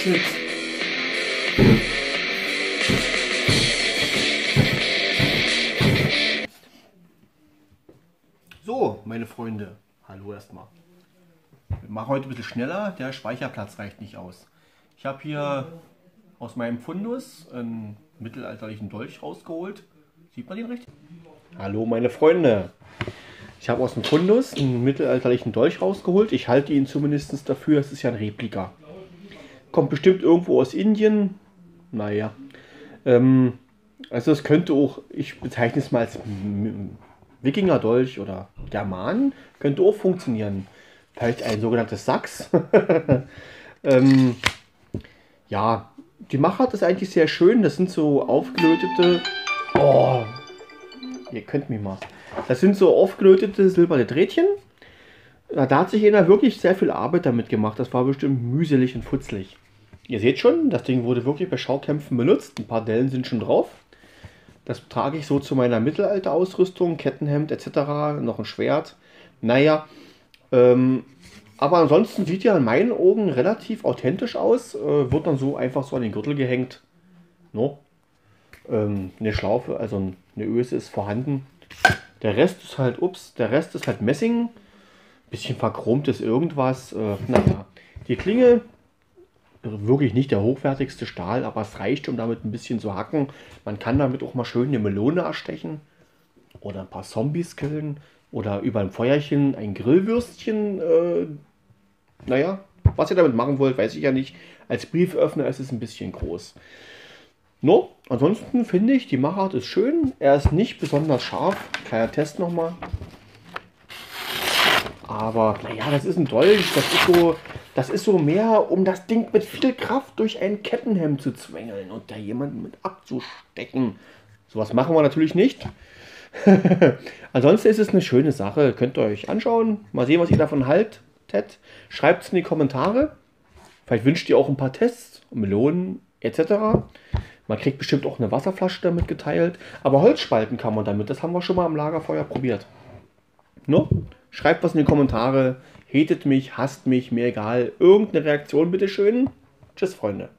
Shit. So, meine Freunde, hallo erstmal. Ich mache heute ein bisschen schneller, der Speicherplatz reicht nicht aus. Ich habe hier aus meinem Fundus einen mittelalterlichen Dolch rausgeholt. Sieht man den richtig? Hallo meine Freunde. Ich habe aus dem Fundus einen mittelalterlichen Dolch rausgeholt. Ich halte ihn zumindest dafür. Es ist ja ein Replika. Kommt bestimmt irgendwo aus Indien. Naja. Also es könnte auch, ich bezeichne es mal als Wikingerdolch oder Germanen. Könnte auch funktionieren. Vielleicht ein sogenanntes Sachs. Ja, die Machart ist eigentlich sehr schön. Das sind so aufgelötete... Oh, ihr könnt mich mal... Das sind so aufgelötete silberne Drähtchen. Da hat sich einer wirklich sehr viel Arbeit damit gemacht. Das war bestimmt mühselig und futzlig. Ihr seht schon, das Ding wurde wirklich bei Schaukämpfen benutzt. Ein paar Dellen sind schon drauf. Das trage ich so zu meiner Mittelalterausrüstung, Kettenhemd etc. Noch ein Schwert. Naja, aber ansonsten sieht ja in meinen Augen relativ authentisch aus. Wird dann so einfach so an den Gürtel gehängt. No? Eine Schlaufe, also eine Öse ist vorhanden. Der Rest ist halt, ups, der Rest ist halt Messing, bisschen verchromtes irgendwas, naja. Die Klinge, wirklich nicht der hochwertigste Stahl, aber es reicht, um damit ein bisschen zu hacken. Man kann damit auch mal schön eine Melone erstechen oder ein paar Zombies killen oder über ein Feuerchen ein Grillwürstchen, naja, was ihr damit machen wollt, weiß ich ja nicht. Als Brieföffner ist es ein bisschen groß. No, ansonsten finde ich, die Machart ist schön. Er ist nicht besonders scharf. Kleiner Test nochmal. Aber naja, das ist ein Dolch. Das ist so mehr, um das Ding mit viel Kraft durch ein Kettenhemd zu zwängeln und da jemanden mit abzustecken. Sowas machen wir natürlich nicht. Ansonsten ist es eine schöne Sache. Könnt ihr euch anschauen. Mal sehen, was ihr davon haltet. Schreibt es in die Kommentare. Vielleicht wünscht ihr auch ein paar Tests, Melonen etc. Man kriegt bestimmt auch eine Wasserflasche damit geteilt. Aber Holzspalten kann man damit. Das haben wir schon mal am Lagerfeuer probiert. No? Schreibt was in die Kommentare. Hatet mich, hasst mich, mir egal. Irgendeine Reaktion bitteschön. Tschüss, Freunde.